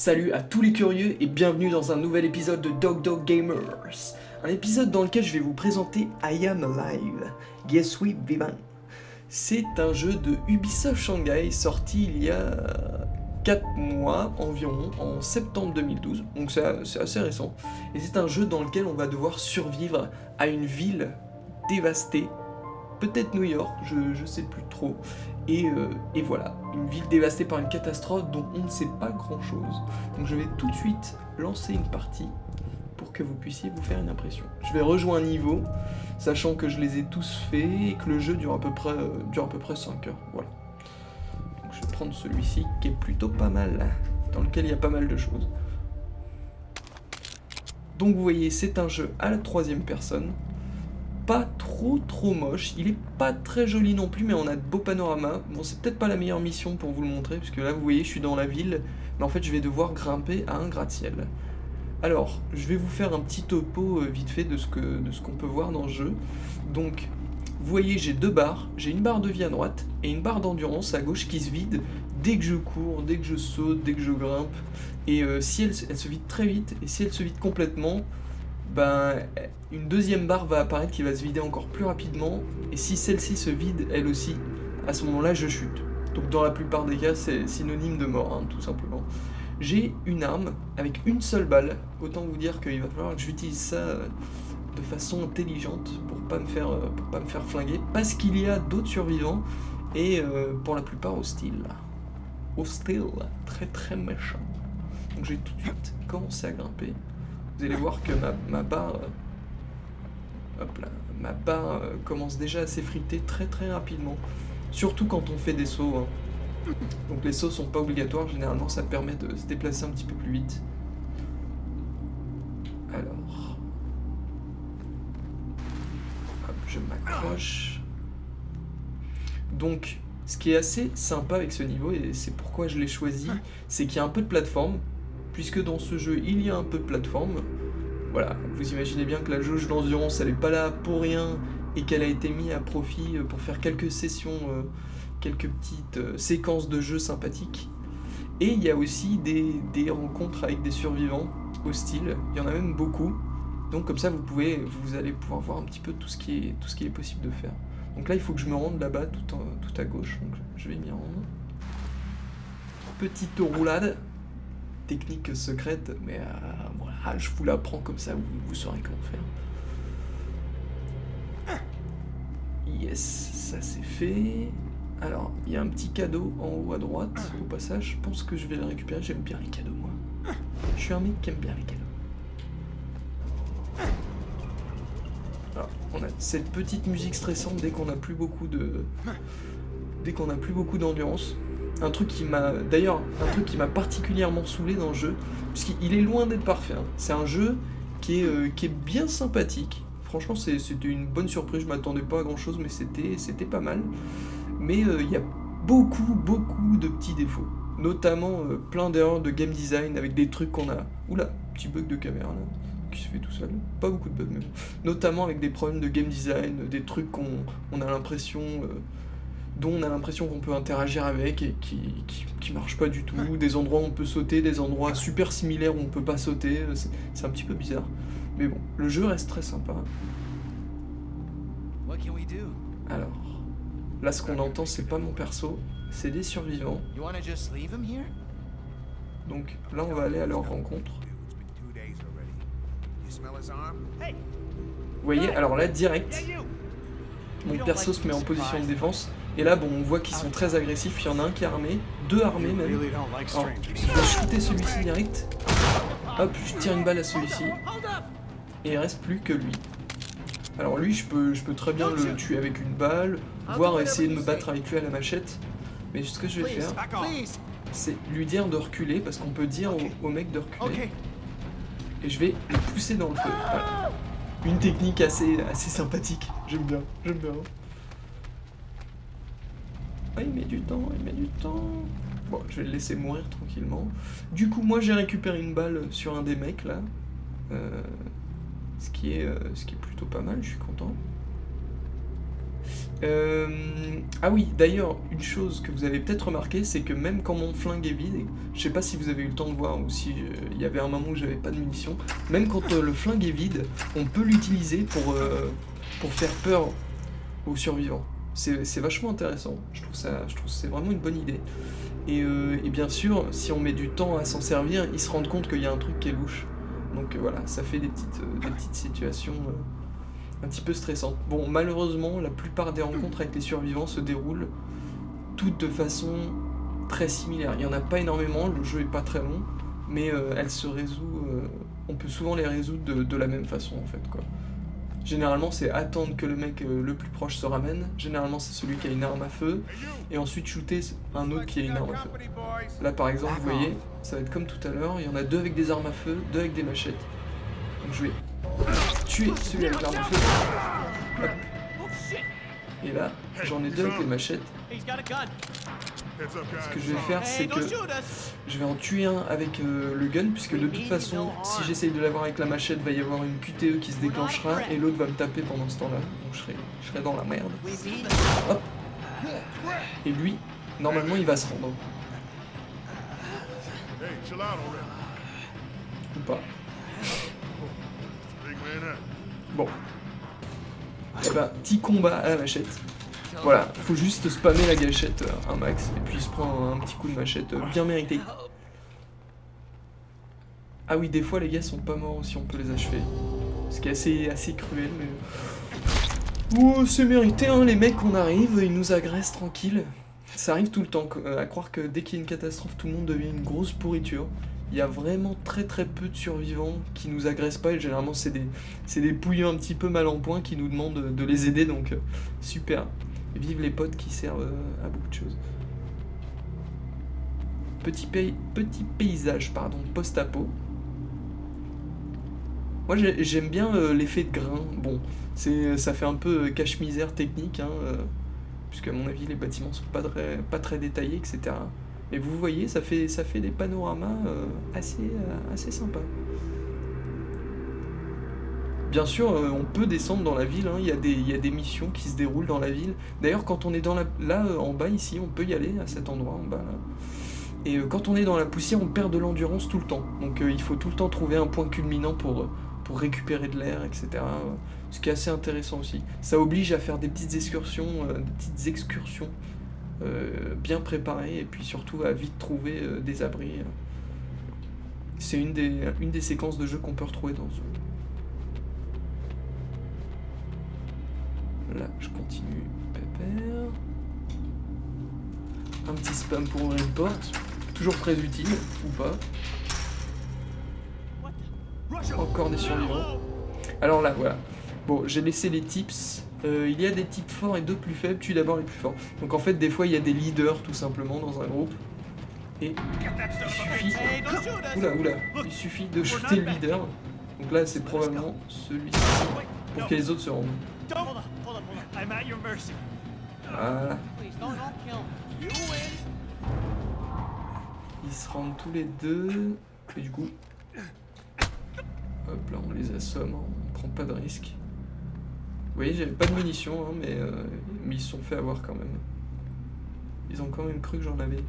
Salut à tous les curieux et bienvenue dans un nouvel épisode de Doc Doc Gamers. Un épisode dans lequel je vais vous présenter I Am Alive, Yes We Vivant. C'est un jeu de Ubisoft Shanghai sorti il y a 4 mois environ, en septembre 2012, donc c'est assez récent. Et c'est un jeu dans lequel on va devoir survivre à une ville dévastée, peut-être New York, je sais plus trop. Et voilà, une ville dévastée par une catastrophe dont on ne sait pas grand-chose. Donc je vais tout de suite lancer une partie pour que vous puissiez vous faire une impression. Je vais rejoindre un niveau, sachant que je les ai tous faits et que le jeu dure à peu près 5 heures. Voilà. Donc je vais prendre celui-ci qui est plutôt pas mal, dans lequel il y a pas mal de choses. Donc vous voyez, c'est un jeu à la troisième personne. Pas trop moche, il est pas très joli non plus, mais on a de beaux panoramas. Bon, c'est peut-être pas la meilleure mission pour vous le montrer, parce que là vous voyez je suis dans la ville, mais en fait je vais devoir grimper à un gratte-ciel. Alors je vais vous faire un petit topo vite fait de ce qu'on peut voir dans le jeu. Donc vous voyez j'ai deux barres, j'ai une barre de vie à droite et une barre d'endurance à gauche qui se vide dès que je cours, dès que je saute, dès que je grimpe. Et si elle se vide très vite, et si elle se vide complètement, ben, une deuxième barre va apparaître qui va se vider encore plus rapidement, et si celle-ci se vide elle aussi, à ce moment-là je chute. Donc dans la plupart des cas c'est synonyme de mort, hein, tout simplement. J'ai une arme avec une seule balle, autant vous dire qu'il va falloir que j'utilise ça de façon intelligente pour pas me faire flinguer, parce qu'il y a d'autres survivants, et pour la plupart hostiles. Hostiles, très méchants. Donc j'ai tout de suite commencé à grimper. Vous allez voir que ma barre commence déjà à s'effriter très rapidement. Surtout quand on fait des sauts. Hein. Donc les sauts sont pas obligatoires, généralement ça permet de se déplacer un petit peu plus vite. Alors... hop, je m'accroche. Donc, ce qui est assez sympa avec ce niveau, et c'est pourquoi je l'ai choisi, c'est qu'il y a un peu de plateforme. Puisque dans ce jeu il y a un peu de plateforme, voilà, vous imaginez bien que la jauge d'endurance elle est pas là pour rien et qu'elle a été mise à profit pour faire quelques sessions, quelques petites séquences de jeu sympathiques. Et il y a aussi des rencontres avec des survivants hostiles, il y en a même beaucoup, donc comme ça vous allez pouvoir voir un petit peu tout ce qui est possible de faire. Donc là il faut que je me rende là-bas tout à gauche, donc je vais m'y rendre. Petite roulade. Technique secrète, mais voilà, je vous l'apprends comme ça, vous saurez comment faire. Yes, ça c'est fait. Alors, il y a un petit cadeau en haut à droite, au passage, je pense que je vais le récupérer, j'aime bien les cadeaux moi. Je suis un mec qui aime bien les cadeaux. Alors, on a cette petite musique stressante dès qu'on n'a plus beaucoup de... dès qu'on n'a plus beaucoup d'endurance. Un truc qui m'a particulièrement saoulé dans le jeu, puisqu'il est loin d'être parfait. Hein. C'est un jeu qui est bien sympathique. Franchement, c'était une bonne surprise. Je m'attendais pas à grand chose, mais c'était pas mal. Mais il y a beaucoup de petits défauts, notamment plein d'erreurs de game design avec des trucs qu'on a. Oula, petit bug de caméra là, qui se fait tout seul. Pas beaucoup de bugs, mais notamment avec des problèmes de game design, des trucs qu'on a l'impression. Dont on a l'impression qu'on peut interagir avec et qui marche pas du tout, des endroits où on peut sauter, des endroits super similaires où on peut pas sauter, c'est un petit peu bizarre. Mais bon, le jeu reste très sympa. Alors, là ce qu'on entend c'est pas mon perso, c'est des survivants. Donc là on va aller à leur rencontre. Vous voyez, alors là direct, mon perso se met en position de défense. Et là, bon, on voit qu'ils sont très agressifs, il y en a un qui est armé, deux armés même. Alors, je vais shooter celui-ci direct. Hop, je tire une balle à celui-ci. Et il reste plus que lui. Alors lui, je peux très bien le tuer avec une balle, voire essayer de me battre avec lui à la machette. Mais ce que je vais faire, c'est lui dire de reculer, parce qu'on peut dire au mec de reculer. Et je vais le pousser dans le feu. Voilà. Une technique assez sympathique. J'aime bien, j'aime bien. Ah, il met du temps, il met du temps. Bon, je vais le laisser mourir tranquillement. Du coup, moi, j'ai récupéré une balle sur un des mecs, là. Ce qui est plutôt pas mal, je suis content. Ah oui, d'ailleurs, une chose que vous avez peut-être remarqué, c'est que même quand mon flingue est vide, je sais pas si vous avez eu le temps de voir ou si il y avait un moment où j'avais pas de munitions, même quand le flingue est vide, on peut l'utiliser pour faire peur aux survivants. C'est vachement intéressant, je trouve c'est vraiment une bonne idée. Et bien sûr, si on met du temps à s'en servir, ils se rendent compte qu'il y a un truc qui est louche. Donc voilà, ça fait des petites situations un petit peu stressantes. Bon, malheureusement, la plupart des rencontres avec les survivants se déroulent toutes de façon très similaire. Il n'y en a pas énormément, le jeu n'est pas très long, mais elle se résout, on peut souvent les résoudre de la même façon en fait, quoi. Généralement, c'est attendre que le mec le plus proche se ramène. Généralement, c'est celui qui a une arme à feu. Et ensuite, shooter un autre qui a une arme à feu. Là, par exemple, vous voyez, ça va être comme tout à l'heure. Il y en a deux avec des armes à feu, deux avec des machettes. Donc, je vais tuer celui avec l'arme à feu. Hop. Et là, j'en ai deux avec des machettes. Ce que je vais faire, c'est que je vais en tuer un avec le gun, puisque de toute façon, si j'essaye de l'avoir avec la machette, va y avoir une QTE qui se déclenchera et l'autre va me taper pendant ce temps-là. Donc je serai dans la merde. Hop. Et lui, normalement, il va se rendre. Ou pas. Bon. Et bah, petit combat à la machette. Voilà, faut juste spammer la gâchette un max, et puis il se prend un petit coup de machette bien mérité. Ah oui, des fois les gars sont pas morts si on peut les achever. Ce qui est assez cruel, mais... Oh, c'est mérité, hein, les mecs, on arrive, ils nous agressent tranquille. Ça arrive tout le temps, à croire que dès qu'il y a une catastrophe, tout le monde devient une grosse pourriture. Il y a vraiment très peu de survivants qui nous agressent pas, et généralement c'est des pouilleux un petit peu mal en point qui nous demandent de les aider, donc super. Vive les potes qui servent à beaucoup de choses. Petit paysage, pardon, post-apo. Moi j'aime bien l'effet de grain. Bon, ça fait un peu cache-misère technique, hein, puisque à mon avis les bâtiments sont pas très détaillés, etc. Mais vous voyez, ça fait des panoramas assez sympas. Bien sûr, on peut descendre dans la ville, hein. Il y a des missions qui se déroulent dans la ville. D'ailleurs, quand on est dans en bas ici, on peut y aller à cet endroit en bas. Là. Et quand on est dans la poussière, on perd de l'endurance tout le temps. Donc il faut tout le temps trouver un point culminant pour récupérer de l'air, etc. Ce qui est assez intéressant aussi. Ça oblige à faire des petites excursions, bien préparées, et puis surtout à vite trouver des abris. C'est une des séquences de jeu qu'on peut retrouver dans ce jeu. Là, je continue, pépère. Un petit spam pour ouvrir une porte. Toujours très utile, ou pas. Encore des survivants. Alors là, voilà. Bon, j'ai laissé les tips. Il y a des types forts et deux plus faibles. Tue d'abord les plus forts. Donc en fait, des fois, il y a des leaders, tout simplement, dans un groupe. Et il suffit... Oula. Il suffit de shooter le leader. Donc là, c'est probablement celui-ci pour que les autres se rendent. Voilà. Ils se rendent tous les deux. Et du coup... Hop là, on les assomme, hein. On prend pas de risque. Vous voyez, j'avais pas de munitions, hein, mais ils se sont fait avoir quand même. Ils ont quand même cru que j'en avais.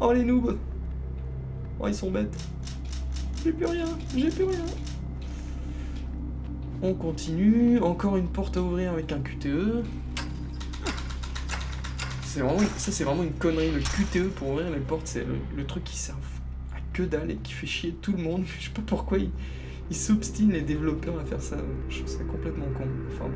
Oh les noobs! Oh, ils sont bêtes. J'ai plus rien. On continue, encore une porte à ouvrir avec un QTE. Ça c'est vraiment une connerie, le QTE pour ouvrir les portes, c'est le truc qui sert à que dalle et qui fait chier tout le monde. Je sais pas pourquoi ils s'obstinent les développeurs à faire ça, je trouve ça complètement con. Enfin,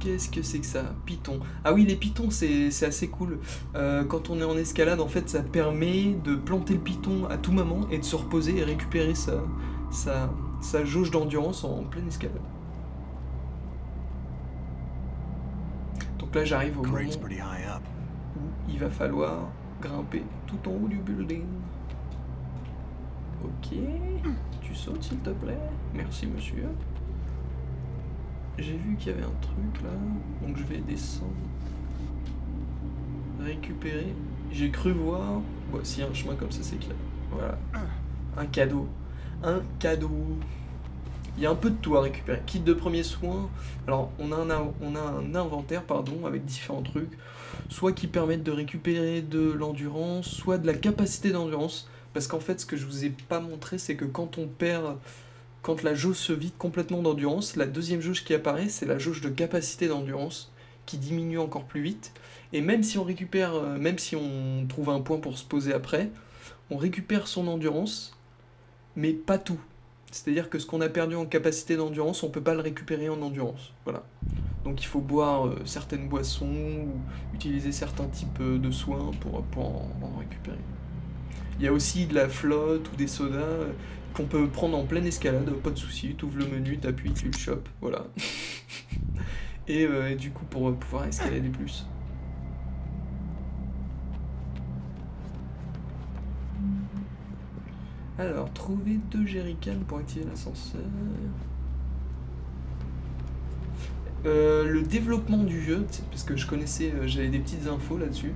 qu'est-ce que c'est que ça? Python. Ah oui, les pythons, c'est assez cool. Quand on est en escalade, en fait, ça permet de planter le python à tout moment et de se reposer et récupérer sa jauge d'endurance en pleine escalade. Donc là, j'arrive au moment où il va falloir grimper tout en haut du building. Ok. Tu sautes, s'il te plaît. Merci, monsieur. J'ai vu qu'il y avait un truc là, donc je vais descendre, récupérer, j'ai cru voir, si un chemin comme ça c'est clair, voilà, un cadeau, Il y a un peu de tout à récupérer. Kit de premiers soins. Alors, on a un inventaire, pardon, avec différents trucs. Soit qui permettent de récupérer de l'endurance, soit de la capacité d'endurance. Parce qu'en fait, ce que je vous ai pas montré, c'est que quand on perd... Quand la jauge se vide complètement d'endurance, la deuxième jauge qui apparaît, c'est la jauge de capacité d'endurance, qui diminue encore plus vite. Et même si on récupère, même si on trouve un point pour se poser après, on récupère son endurance, mais pas tout. C'est-à-dire que ce qu'on a perdu en capacité d'endurance, on ne peut pas le récupérer en endurance. Voilà. Donc il faut boire certaines boissons, ou utiliser certains types de soins pour en récupérer. Il y a aussi de la flotte ou des sodas qu'on peut prendre en pleine escalade, pas de souci, tu ouvres le menu, t'appuies, tu le chopes, voilà. Et du coup, pour pouvoir escalader plus. Alors, trouver 2 jerrycans pour activer l'ascenseur. Le développement du jeu, parce que je connaissais, j'avais des petites infos là-dessus.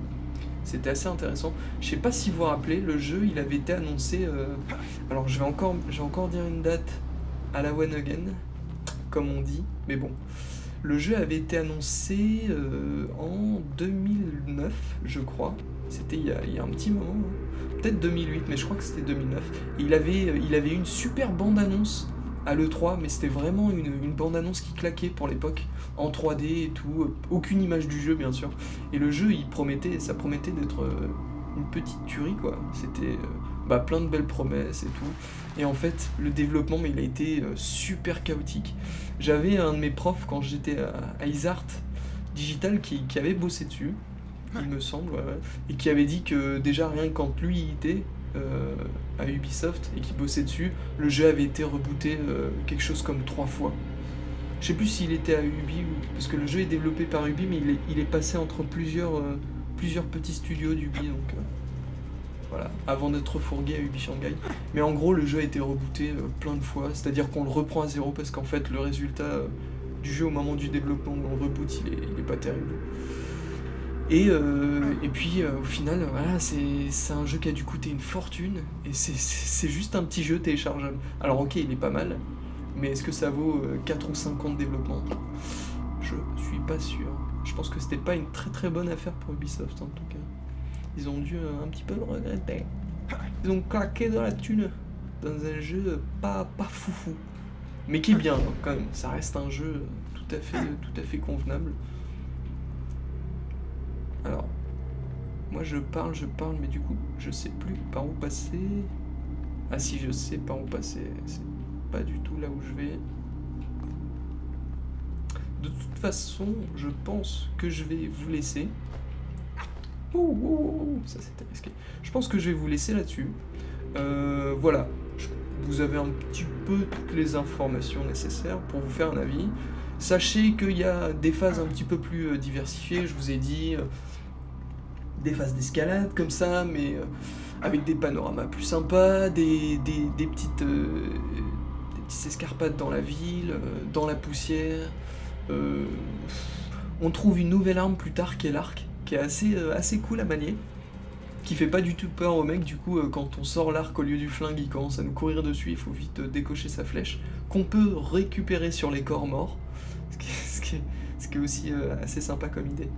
C'était assez intéressant. Je sais pas si vous vous rappelez, le jeu il avait été annoncé. Alors je vais encore dire une date à la one again, comme on dit. Mais bon, le jeu avait été annoncé en 2009, je crois. C'était il y a un petit moment, hein. Peut-être 2008, mais je crois que c'était 2009. Et il avait une super bande annonce à l'E3, mais c'était vraiment une bande-annonce qui claquait pour l'époque, en 3D et tout, aucune image du jeu bien sûr, et le jeu ça promettait d'être une petite tuerie quoi, c'était plein de belles promesses et tout, et en fait le développement il a été super chaotique. J'avais un de mes profs quand j'étais à ISART Digital qui avait bossé dessus, il me semble, ouais, et qui avait dit que déjà rien que quand lui il était... à Ubisoft et qui bossait dessus, le jeu avait été rebooté quelque chose comme 3 fois. Je sais plus s'il était à Ubi, parce que le jeu est développé par Ubi, mais il est passé entre plusieurs petits studios d'Ubi, donc voilà, avant d'être fourgué à Ubi Shanghai. Mais en gros, le jeu a été rebooté plein de fois, c'est-à-dire qu'on le reprend à zéro parce qu'en fait, le résultat du jeu au moment du développement où on le reboot, il est pas terrible. Et puis au final, voilà, c'est un jeu qui a dû coûter une fortune, et c'est juste un petit jeu téléchargeable. Alors ok, il est pas mal, mais est-ce que ça vaut 4 ou 5 ans de développement? Je suis pas sûr. Je pense que c'était pas une très très bonne affaire pour Ubisoft en tout cas. Ils ont dû un petit peu le regretter. Ils ont claqué dans la thune, dans un jeu pas foufou, mais qui est bien quand même. Ça reste un jeu tout à fait convenable. Alors, moi je parle, mais du coup, je sais plus par où passer. Ah si, je sais par où passer, c'est pas du tout là où je vais. De toute façon, je pense que je vais vous laisser. Ouh, ça c'était risqué. Je pense que je vais vous laisser là-dessus. Voilà, vous avez un petit peu toutes les informations nécessaires pour vous faire un avis. Sachez qu'il y a des phases un petit peu plus diversifiées, je vous ai dit, des phases d'escalade comme ça, mais avec des panoramas plus sympas, des petites escarpades dans la ville, dans la poussière. On trouve une nouvelle arme plus tard qui est l'arc, qui est assez cool à manier, qui fait pas du tout peur au mec, du coup quand on sort l'arc au lieu du flingue, il commence à nous courir dessus, il faut vite décocher sa flèche, qu'on peut récupérer sur les corps morts. Ce qui est aussi assez sympa comme idée.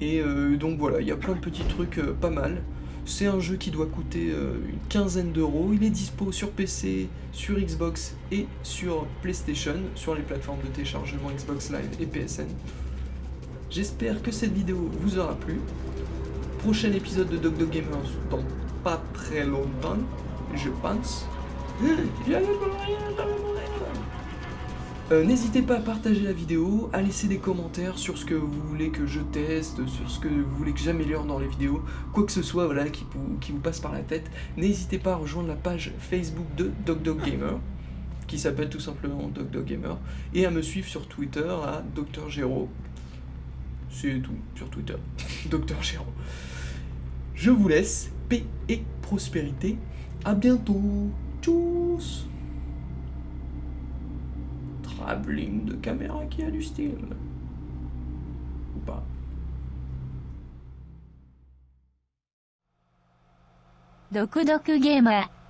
Et donc voilà, il y a plein de petits trucs pas mal. C'est un jeu qui doit coûter une 15aine d'euros. Il est dispo sur PC, sur Xbox et sur PlayStation, sur les plateformes de téléchargement Xbox Live et PSN. J'espère que cette vidéo vous aura plu. Prochain épisode de Doc Doc Gamers dans pas très longtemps, je pense. N'hésitez pas à partager la vidéo, à laisser des commentaires sur ce que vous voulez que je teste, sur ce que vous voulez que j'améliore dans les vidéos, quoi que ce soit voilà, qui vous passe par la tête. N'hésitez pas à rejoindre la page Facebook de Doc Doc Gamer, qui s'appelle tout simplement Doc Doc Gamer, et à me suivre sur Twitter à Dr Geraud. C'est tout, sur Twitter, Dr Geraud. Je vous laisse, paix et prospérité, à bientôt, tchuss. Travelling de caméra qui a du style. Ou pas. Doc Doc Gamers.